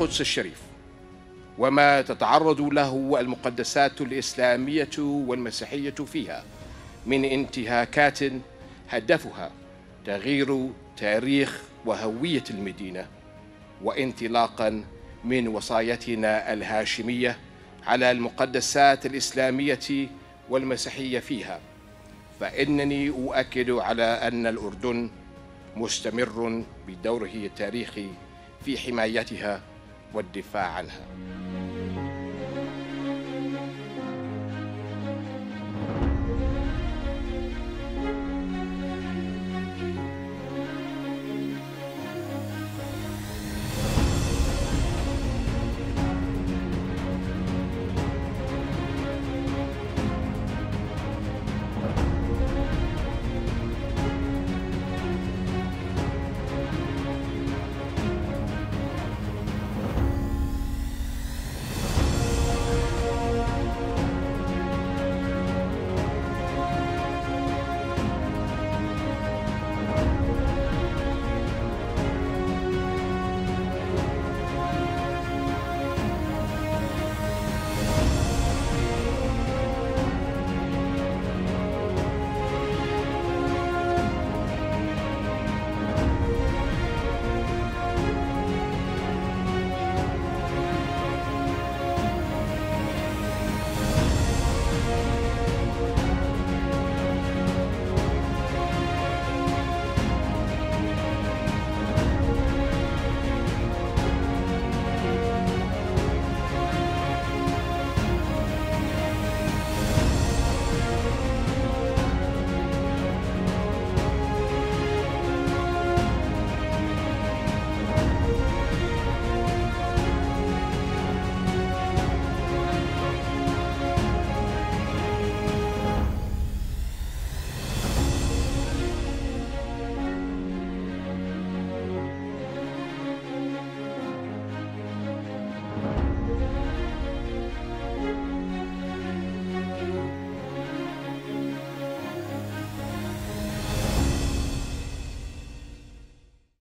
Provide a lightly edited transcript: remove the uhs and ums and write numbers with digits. القدس الشريف وما تتعرض له المقدسات الإسلامية والمسيحية فيها من انتهاكات هدفها تغيير تاريخ وهوية المدينة، وانطلاقا من وصايتنا الهاشمية على المقدسات الإسلامية والمسيحية فيها، فإنني أؤكد على أن الأردن مستمر بدوره التاريخي في حمايتها والدفاع عنها.